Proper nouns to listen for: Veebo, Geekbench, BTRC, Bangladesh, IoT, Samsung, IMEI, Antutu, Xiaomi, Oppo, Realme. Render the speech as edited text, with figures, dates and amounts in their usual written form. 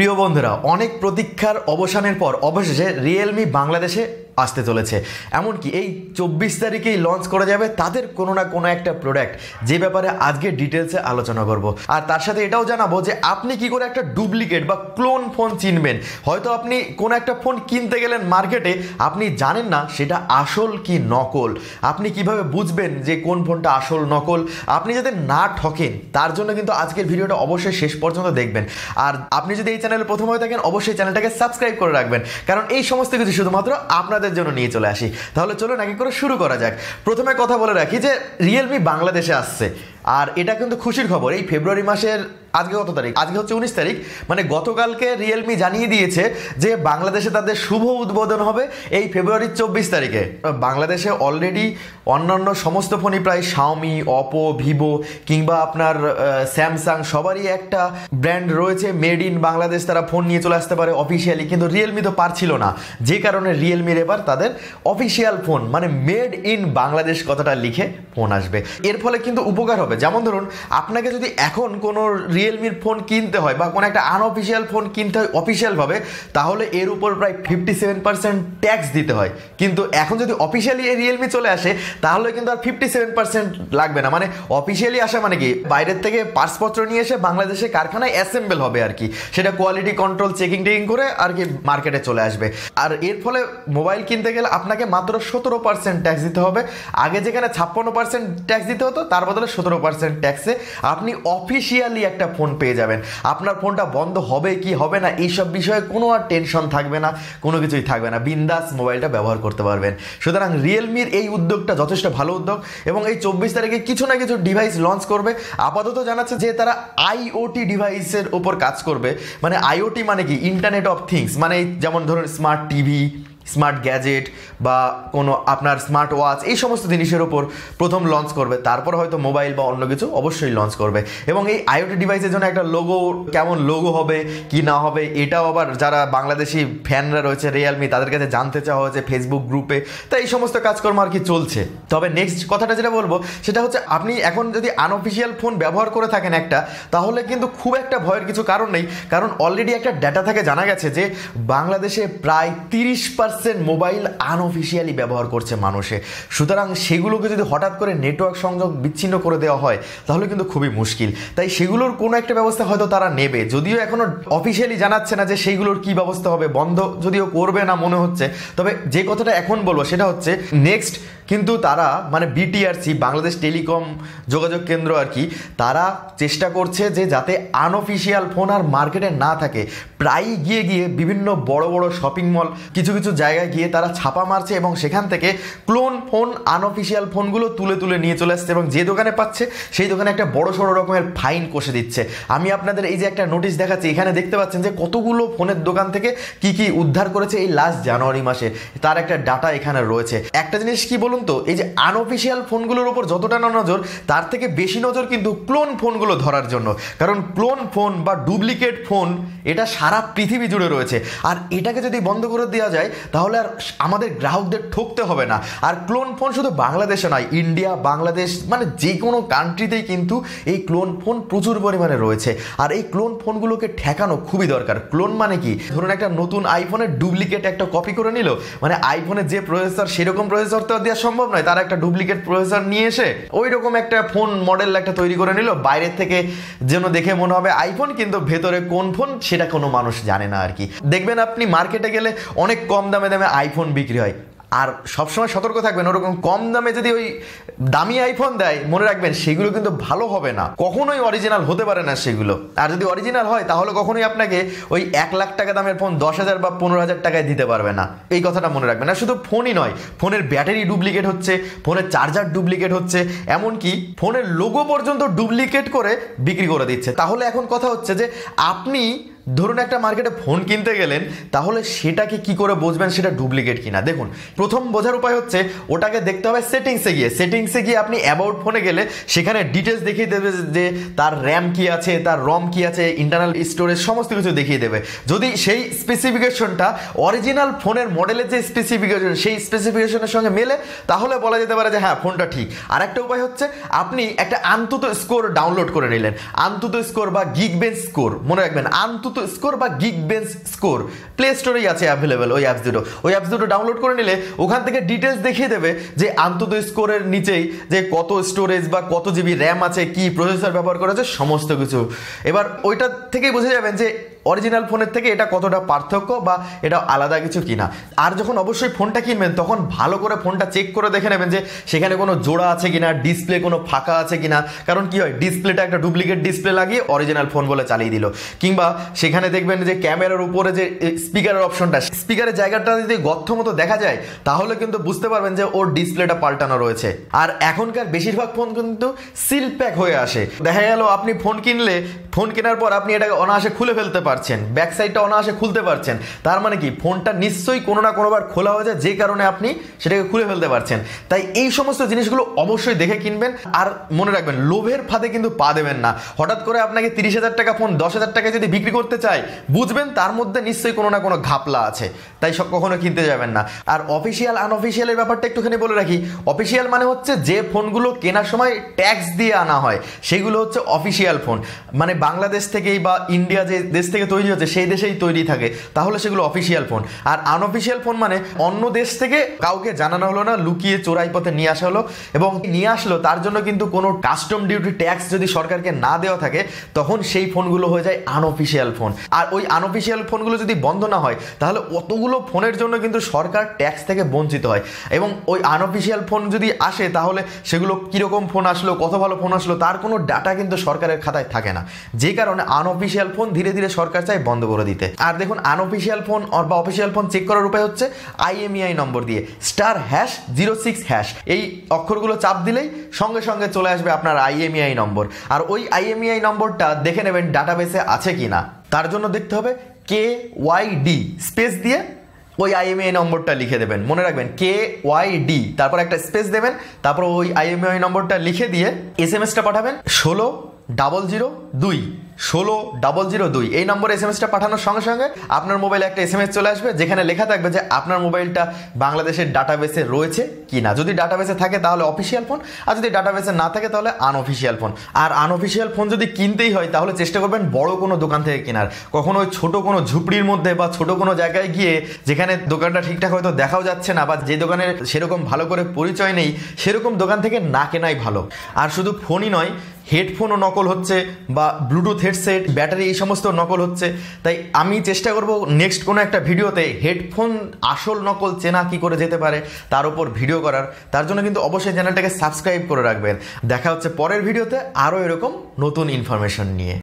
প্রিয় বন্ধুরা অনেক প্রতীক্ষার অবসানের পর অবশেষে Realme বাংলাদেশে আসতে চলেছে এমনকি এই 24 তারিখেই লঞ্চ করা যাবে তাদের কোনো না কোনো একটা প্রোডাক্ট যে ব্যাপারে আজকে ডিটেইলসে আলোচনা করব আর তার সাথে এটাও জানাবো যে আপনি কি করে একটা ডুপ্লিকেট বা ক্লোন ফোন চিনবেন হয়তো আপনি কোন একটা ফোন কিনতে গেলেন মার্কেটে আপনি জানেন না সেটা আসল কি নকল আপনি কিভাবে বুঝবেন যে কোন ফোনটা আসল নকল আপনি যাতে না ঠকেন তার জন্য কিন্তু আজকের ভিডিওটা অবশ্যই শেষ পর্যন্ত দেখবেন আর আপনি যদি এই চ্যানেলে প্রথম হয়ে থাকেন অবশ্যই চ্যানেলটাকে সাবস্ক্রাইব করে রাখবেন কারণ এই সমস্ত কিছু শুধুমাত্র আপনাদের জন্য নিয়ে চলে আসি তাহলে চলুন এক এক করে শুরু করা যাক প্রথমে কথা বলে রাখি যে Realme বাংলাদেশে আসছে আর এটা কিন্তু খুশির খবর এই ফেব্রুয়ারি মাসের আজকে কত তারিখ আজকে হচ্ছে 19 তারিখ মানে গতকালকে Realme জানিয়ে দিয়েছে যে বাংলাদেশে তাদের শুভ উদ্বোধন হবে এই ফেব্রুয়ারি 24 তারিখে বাংলাদেশে অলরেডি অন্যান্য সমস্ত ফোনই প্রায় Xiaomi, Oppo, Veebo কিংবা আপনার Samsung সবারই একটা ব্র্যান্ড রয়েছে মেড ইন বাংলাদেশ তারা ফোন নিয়ে চলে আসতে পারে অফিশিয়ালি কিন্তু Realme তো পারছিল না যে কারণে Realme এবার তাদের অফিশিয়াল ফোন মানে মেড ইন বাংলাদেশ কথাটা লিখে ফোন আসবে এর ফলে কিন্তু উপকার হবে যেমন ধরুন আপনাকে যদি এখন কোনো Realme ফোন কিনতে হয় বা কোন একটা আনঅফিশিয়াল ফোন কিনতে হয় অফিশিয়াল ভাবে তাহলে এর উপর প্রায় 57% ট্যাক্স দিতে হয় কিন্তু এখন যদি অফিশিয়ালি এই Realme চলে আসে তাহলে কিন্তু আর 57% লাগবে না মানে অফিশিয়ালি আসা মানে কি বাইরে থেকে পার্টসপত্র নিয়ে এসে বাংলাদেশে কারখানায় অ্যাসেম্বল হবে আর কি সেটা কোয়ালিটি কন্ট্রোল চেকিং করে আর কি মার্কেটে চলে আসবে আর এর ফলে মোবাইল কিনতে গেলে আপনাকে মাত্র 17% ট্যাক্স দিতে হবে আগে যেখানে 56% ট্যাক্স দিতে হতো তার বদলে 17% ট্যাক্সে আপনি অফিশিয়ালি একটা ফোন পেয়ে যাবেন আপনার ফোনটা বন্ধ হবে কি হবে না এই সব বিষয়ে কোনো আর টেনশন থাকবে না কোনো কিছুই থাকবে না বিন্দাস মোবাইলটা ব্যবহার করতে পারবেন সুতরাং Realme এই উদ্যোগটা যথেষ্ট ভালো উদ্যোগ এবং এই 24 তারিখে কিছু না কিছু ডিভাইস লঞ্চ করবে আপাতত জানাচ্ছে যে তারা IoT ডিভাইসের উপর কাজ করবে মানে IoT মানে কি ইন্টারনেট অফ থিংস মানে যেমন ধরুন স্মার্ট টিভি স্মার্ট গ্যাজেট বা কোনো আপনার স্মার্ট ওয়াচ এই সমস্ত জিনিসের উপর প্রথম লঞ্চ করবে তারপর হয়তো মোবাইল বা অন্য কিছু অবশ্যই লঞ্চ করবে এবং এই IoT ডিভাইসের জন্য একটা লোগো কেমন লোগো হবে কি না হবে এটাও আবার যারা বাংলাদেশি ফ্যানরা রয়েছে Realme তাদের কাছে জানতে চাওয়া হয়েছে Facebook গ্রুপে তাই এই সমস্ত কাজকর্ম আর কি চলছে তবে নেক্সট কথাটা যেটা বলবো সেটা হচ্ছে আপনি এখন যদি আনঅফিশিয়াল ফোন ব্যবহার করে থাকেন একটা তাহলে কিন্তু খুব একটা ভয়ের কিছু কারণ নেই কারণ অলরেডি একটা ডেটা থেকে জানা গেছে যে বাংলাদেশে প্রায় 30% মোবাইল আনঅফিশিয়ালি ব্যবহার করছে মানুষে সুতরাং সেগুলোকে যদি হঠাৎ করে নেটওয়ার্ক সংযোগ বিচ্ছিন্ন করে দেওয়া হয় তাহলে কিন্তু খুবই মুশকিল তাই সেগুলোর কোনো একটা ব্যবস্থা হয়তো তারা নেবে যদিও এখনো অফিশিয়ালি জানাচ্ছে না যে সেগুলোর কি ব্যবস্থা হবে বন্ধ যদিও করবে না মনে হচ্ছে তবে যে কথাটা এখন বলবো সেটা হচ্ছে নেক্সট কিন্তু তারা মানে BTRC বাংলাদেশ টেলিকম যোগাযোগ কেন্দ্র আর কি তারা চেষ্টা করছে যে যাতে আনঅফিশিয়াল ফোন আর মার্কেটে না থাকে প্রায় গিয়ে বিভিন্ন বড় বড় শপিং মল কিছু কিছু জায়গায় গিয়ে তারা ছাপা মারছে এবং সেখান থেকে ক্লোন ফোন আনঅফিশিয়াল ফোনগুলো তুলে নিয়ে চলে আসছে এবং যে দোকানে পাচ্ছে সেই দোকানে একটা বড় সড়ো রকমের ফাইন কষে দিচ্ছে আমি আপনাদের এই যে একটা নোটিশ দেখাচ্ছি এখানে দেখতে পাচ্ছেন যে কতগুলো ফোনের দোকান থেকে কি উদ্ধার করেছে এই লাস্ট জানুয়ারি মাসে তার একটা ডাটা এখানে রয়েছে একটা জিনিস কি বলুন তো এই যে আনঅফিশিয়াল ফোনগুলোর উপর যতটা নজর তার থেকে বেশি নজর কিন্তু ক্লোন ফোনগুলো ধরার জন্য কারণ ক্লোন ফোন বা ডুপ্লিকেট ফোন এটা সারা পৃথিবী জুড়ে রয়েছে আর এটাকে যদি বন্ধ করে দেওয়া যায় তাহলে আর আমাদের গ্রাহকদের ঠকতে হবে না আর ক্লোন ফোন শুধু বাংলাদেশে নয় ইন্ডিয়া বাংলাদেশ মানে যে কোনো কান্ট্রিতেই কিন্তু এই ক্লোন ফোন প্রচুর পরিমাণে রয়েছে আর এই ক্লোন ফোনগুলোকে ঠেকানো খুবই দরকার ক্লোন মানে কি ধরুন একটা নতুন আইফোনের ডুপ্লিকেট একটা কপি করে নিল মানে আইফোনের যে প্রসেসর সেরকম প্রসেসর তো দেওয়া সম্ভব নয় তারা একটা ডুপ্লিকেট প্রসেসর নিয়ে এসে ওই রকম একটা ফোন মডেল একটা তৈরি করে নিল বাইরের থেকে যেন দেখে মনে হবে আইফোন কিন্তু ভেতরে কোন ফোন সেটা কোনো মানুষ জানে না আর কি দেখবেন আপনি মার্কেটে গেলে অনেক কম দামে আইফোন বিক্রি হয় আর সবসময় সতর্ক থাকবেন ওরকম কম দামে যদি ওই দামি আইফোন দেয় মনে রাখবেন সেগুলো কিন্তু ভালো হবে না কখনোই অরিজিনাল হতে পারে না সেগুলো আর যদি অরিজিনাল হয় তাহলে কখনোই আপনাকে ওই 1 লাখ টাকা দামের ফোন 10,000 বা 15,000 টাকায় দিতে পারবে না এই কথাটা মনে রাখবেন না শুধু ফোনই নয় ফোনের ব্যাটারি ডুপ্লিকেট হচ্ছে ফোনের চার্জার ডুপ্লিকেট হচ্ছে এমনকি ফোনের লোগো পর্যন্ত ডুপ্লিকেট করে বিক্রি করে দিচ্ছে তাহলে এখন কথা হচ্ছে যে আপনি ধরুন একটা মার্কেটে ফোন কিনতে গেলেন তাহলে সেটাকে কি করে বুঝবেন সেটা ডুপ্লিকেট কিনা দেখুন প্রথম বোঝার উপায় হচ্ছে ওটাকে দেখতে হবে সেটিংসে গিয়ে আপনি অ্যাবাউট ফোনে গেলে সেখানে ডিটেলস দেখিয়ে দেবে যে তার RAM কি আছে তার ROM কি আছে ইন্টারনাল স্টোরেজ সমস্ত কিছু দেখিয়ে দেবে যদি সেই স্পেসিফিকেশনটা অরিজিনাল ফোনের মডেলের যে স্পেসিফিকেশন সেই স্পেসিফিকেশনের সঙ্গে মেলে তাহলে বলা যেতে পারে যে হ্যাঁ ফোনটা ঠিক আর একটা উপায় হচ্ছে আপনি একটা Antutu স্কোর ডাউনলোড করে নিলেন Antutu স্কোর বা Geekbench স্কোর মনে রাখবেন Antutu तो स्कोर बा गिगबेंच स्कोर प्ले स्टोरे আছে अवेलेबल ওই অ্যাপস দুটো ডাউনলোড করে নিলে ওখান থেকে ডিটেইলস দেখিয়ে দেবে যে অন্তত স্কোরের নিচেই যে কত স্টোরেজ বা কত জিবি র‍্যাম আছে কি প্রসেসর ব্যবহার করা আছে সমস্ত কিছু এবার ওইটা থেকেই বুঝে যাবেন যে অরিজিনাল ফোনের থেকে এটা কতটা পার্থক্য বা এটা আলাদা কিছু কিনা আর যখন অবশ্যই ফোনটা কিনবেন তখন ভালো করে ফোনটা চেক করে দেখে নেবেন যে সেখানে কোনো জোড়া আছে কিনা ডিসপ্লে কোনো ফাঁকা আছে কিনা কারণ কি হয় ডিসপ্লেটা একটা ডুপ্লিকেট ডিসপ্লে লাগিয়ে অরিজিনাল ফোন বলে চালিয়ে দিল কিংবা সেখানে দেখবেন যে ক্যামেরার উপরে যে স্পিকারের অপশনটা স্পিকারের জায়গাটা যদি গর্ত মতো দেখা যায় তাহলে কিন্তু বুঝতে পারবেন যে ওর ডিসপ্লেটা পাল্টানো রয়েছে আর এখনকার বেশিরভাগ ফোন কিন্তু সিল প্যাক হয়ে আসে দেখা গেল আপনি ফোন কিনলে ফোন কেনার পর আপনি এটাকে অনায়াসে খুলে ফেলতে बैक साइड अनायासे खुलते तार कि फोन निश्चय को ना कोबार खोला हो जाए जे कारण अपनी से खुले फिलते तई समस्त जिनिसगुलो अवश्य देखे किनबेन और मने राखबेन लोभेर फादे किन्तु पा देबेन ना हठात् करे आपनाके 30,000 टाका फोन 10,000 टाकाय यदि बिक्री करते चाय बुझबेन तार मध्य निश्चय को ना कोनो घापला आछे तई सब कखनो किनते जाबेन ना और अफिशियल अनअफिशियल ब्यापारटा एकटुखानि बोले राखी अफिशियल माने होच्छे जे फोनगुलो केनार समय टैक्स दिए आना हय सेगुलो होच्छे अफिशियल फोन माने बांग्लादेश थेकेई बा इंडिया जे देश থেকে তৈরি হচ্ছে সেই দেশেই তৈরি থাকে তাহলে সেগুলো অফিশিয়াল ফোন আর আনঅফিশিয়াল ফোন মানে অন্য দেশ থেকে কাউকে জানানো হলো না লুকিয়ে চোরাই পথে নিয়ে আসা হলো এবং নিয়ে আসলো তার জন্য কিন্তু কোনো কাস্টম ডিউটি ট্যাক্স যদি সরকারকে না দেওয়া থাকে তখন সেই ফোনগুলো হয়ে যায় আনঅফিশিয়াল ফোন আর ওই আনঅফিশিয়াল ফোনগুলো যদি বন্ধ না হয় তাহলে অতগুলো ফোনের জন্য কিন্তু সরকার ট্যাক্স থেকে বঞ্চিত হয় এবং ওই আনঅফিশিয়াল ফোন যদি আসে তাহলে সেগুলো কীরকম ফোন আসলো কত ভালো ফোন আসলো তার কোনো ডাটা কিন্তু সরকারের খাতায় থাকে না যে কারণে আনঅফিশিয়াল ফোন ধীরে ধীরে সরকার চাই বন্ধ করে দিতে আর দেখুন আনঅফিশিয়াল ফোন বা অফিশিয়াল ফোন চেক করার উপায় হচ্ছে IMEI নম্বর দিয়ে *#06# এই অক্ষরগুলো চাপ দিলেই সঙ্গে সঙ্গে চলে আসবে আপনার IMEI নম্বর আর ওই IMEI নম্বরটা দেখে নেবেন ডাটাবেসে আছে কিনা তার জন্য দেখতে হবে KYD স্পেস দিয়ে ওই IMEI নম্বরটা লিখে দেবেন মনে রাখবেন KYD তারপর একটা স্পেস দেবেন তারপর ওই IMEI নম্বরটা লিখে দিয়ে SMSটা পাঠাবেন 160002 এই নম্বরে এসএমএসটা পাঠানোর সঙ্গে সঙ্গে আপনার মোবাইলে একটা এসএমএস চলে আসবে যেখানে লেখা থাকবে যে আপনার মোবাইলটা বাংলাদেশের ডাটাবেসে রয়েছে কিনা যদি ডাটাবেসে থাকে তাহলে অফিশিয়াল ফোন আর যদি ডাটাবেসে না থাকে তাহলে আনঅফিশিয়াল ফোন আর আনঅফিশিয়াল ফোন যদি কিনতেই হয় তাহলে চেষ্টা করবেন বড় কোনো দোকান থেকে কেনার কখনো ছোট কোনো ঝুপড়ির মধ্যে বা ছোট কোনো জায়গায় গিয়ে যেখানে দোকানটা ঠিকঠাক হয়তো দেখাও যাচ্ছে না বা যে দোকানের সেরকম ভালো করে পরিচয় নেই সেরকম দোকান থেকে না কেনাই ভালো আর শুধু ফোনই নয় হেডফোনও নকল হচ্ছে বা ব্লুটুথ হেডসেট ব্যাটারি এই সমস্ত নকল হচ্ছে তাই আমি চেষ্টা করব নেক্সট কোনো একটা ভিডিওতে হেডফোন আসল নকল চেনা কি করে যেতে পারে তার উপর ভিডিও করার তার জন্য কিন্তু অবশ্যই চ্যানেলটাকে সাবস্ক্রাইব করে রাখবেন দেখা হচ্ছে পরের ভিডিওতে আরও এরকম নতুন ইনফরমেশন নিয়ে